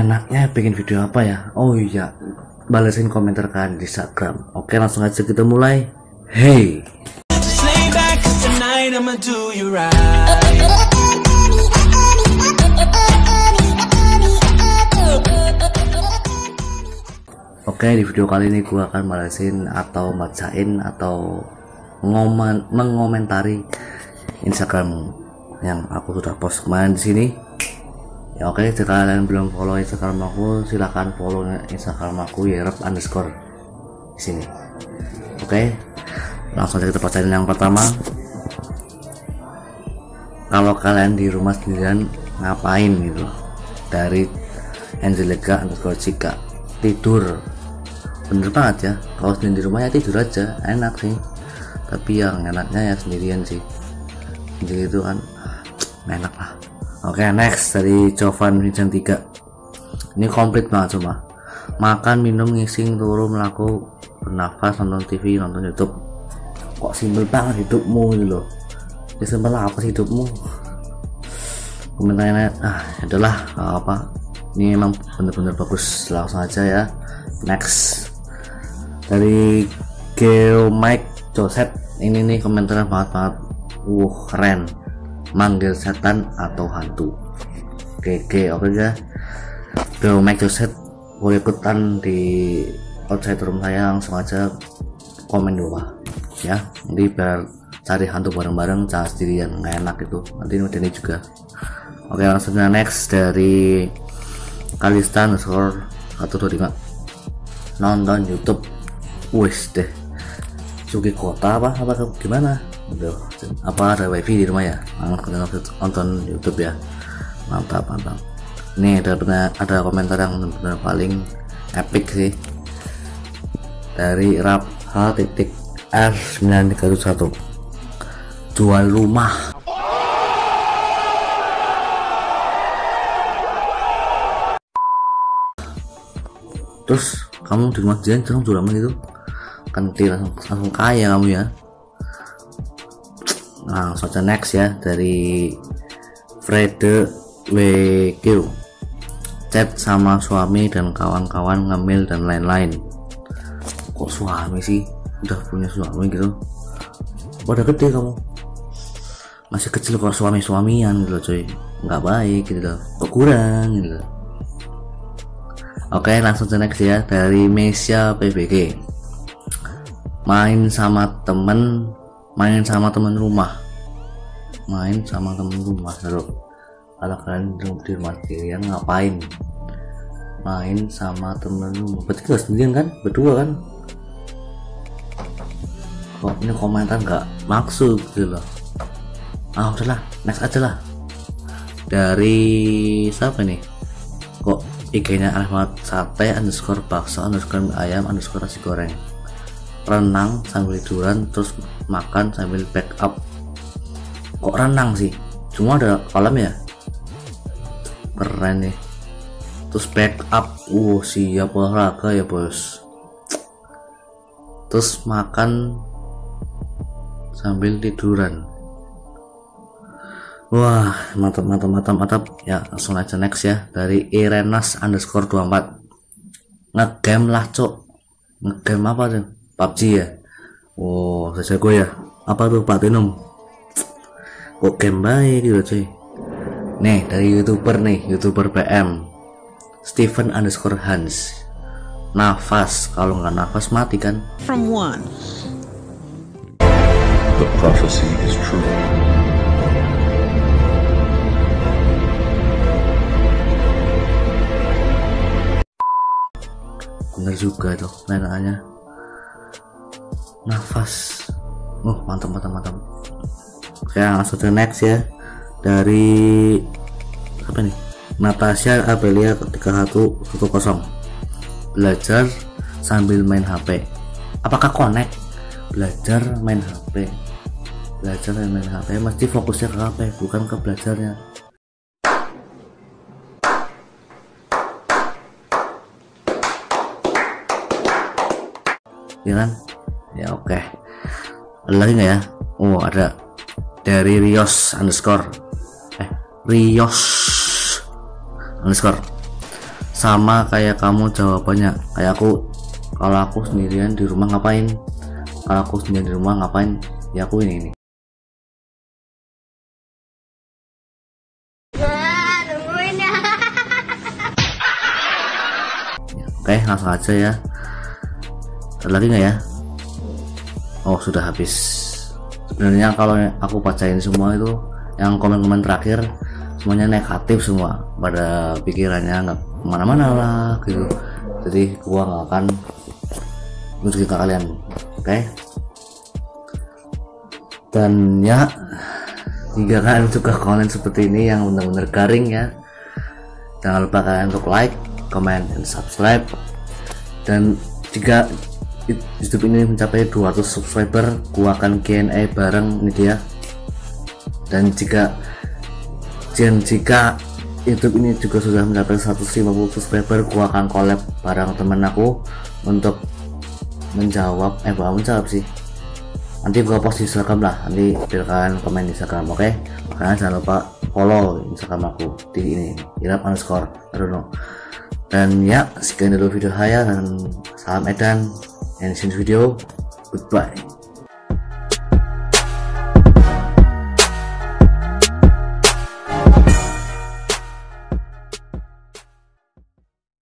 enaknya bikin video apa ya? Oh iya, balesin komentar kalian di Instagram. Oke, langsung aja kita mulai. Hey. Oke, di video kali ini gue akan balesin atau bacain atau mengomentari Instagram yang aku sudah post kemarin di sini. Ya oke, jika kalian belum follow Instagram aku, silahkan follow Instagram aku yereb underscore di sini. Oke, langsung kita bacain yang pertama. Kalau kalian di rumah sendirian ngapain gitu? Dari Angelica underscore Cika. Tidur. Bener banget ya. Kalau sendiri di rumahnya tidur aja, enak sih. Tapi yang enaknya ya sendirian sih. Jadi itu kan enak lah. Oke, next dari Jovan Vincent 3. Ini komplit banget cuma. Makan, minum, ngising, turu, melaku, bernafas, nonton TV, nonton YouTube. Kok simpel banget hidupmu gitu loh. Ya simpel lah, apa sih hidupmu? Komentarnya adalah apa? Ini emang bener-bener bagus. Langsung aja ya. Next dari Gail Mike Joseph. Ini nih komentarnya banget-banget keren. Manggil setan atau hantu. Oke ya. Gail Mike Joseph boleh ikutan di outside room saya, langsung aja komen di bawah ya. Nanti biar cari hantu bareng-bareng, jangan sendirian, nggak enak itu. Nanti ini juga. Oke, langsungnya next dari Kalistan underscore 125. Nonton YouTube. Wis deh. Sugi kota apa gimana? Aduh, apa ada wifi di rumah ya? Nonton YouTube ya. Mantap. Nih ada komentar yang benar-benar paling epic sih. Dari rap_h_r9301. Jual rumah. Terus kamu di rumah jalan terus jual rumah gitu? Kentil langsung kaya kamu ya. Nah, soal next ya dari Fred WQ. Chat sama suami dan kawan-kawan, ngemil dan lain-lain. Kok suami sih? Udah punya suami gitu? Udah gede kamu? Masih kecil kok suami-suamian gitu loh cuy. Nggak baik gitu loh. Kok kurang gitu loh. Oke, langsung next ya dari Mesia PBG. Main sama temen rumah. Terus kalau kalian di rumah sendirian ngapain? Main sama temen rumah. Berarti gak sendirian kan? Berdua kan? Kok ini komentar nggak maksud gitu loh. Ah udahlah, next aja lah. Dari siapa nih? Kok IG-nya Ahmad sate underscore bakso underscore ayam underscore nasi goreng. Renang sambil tiduran terus makan sambil backup. Kok renang sih? Cuma ada kolam ya? Keren nih. Terus backup. Siap olahraga ya bos. Terus makan sambil tiduran. Wah, mantap ya. Langsung aja next ya dari irenas underscore 24. Ngegame lah cok. Ngegame apa tuh? PUBG ya. Saya gue ya. Apa tuh platinum? Kok game baik gitu cuy. Nih dari youtuber PM Stephen underscore Hans. Nafas, kalau nggak nafas mati kan. From one. The prophecy is true. Bener juga tuh pertanyaannya. Nafas, mantap. Oke, langsung next ya dari apa nih? Natasha Abelia 3110. Belajar sambil main HP. Apakah connect? Belajar main HP. Mesti fokusnya ke HP, bukan ke belajarnya. Ya kan? Ya oke. Ada lagi nggak ya? Ada dari Rios underscore sama kayak kamu jawabannya. Kayak aku, kalau aku sendirian di rumah ngapain? Kalau aku sendirian di rumah ngapain? Ya aku ini. Oke, langsung aja ya. Ada lagi nggak ya? Oh, sudah habis. Sebenarnya kalau aku bacain semua itu, yang komen-komen terakhir semuanya negatif semua, pada pikirannya nggak kemana-mana lah gitu. Jadi gua nggak akan nunjukin ke kalian, oke? Dan ya, jika kalian suka konten seperti ini yang benar-benar garing ya, jangan lupa kalian untuk like, comment, and subscribe. Dan jika YouTube ini mencapai 200 subscriber, gua akan Q&A bareng ini dia. Dan jika YouTube ini juga sudah mencapai 150 subscriber, gua akan collab bareng temen aku untuk menjawab, bukan menjawab sih, nanti gua post di Instagram lah, nanti biar kalian komen di Instagram, oke? Makanya jangan lupa follow Instagram aku di ini, irab_aruno. Dan ya, sekian dulu video saya, dan salam edan, and see you in the video, goodbye.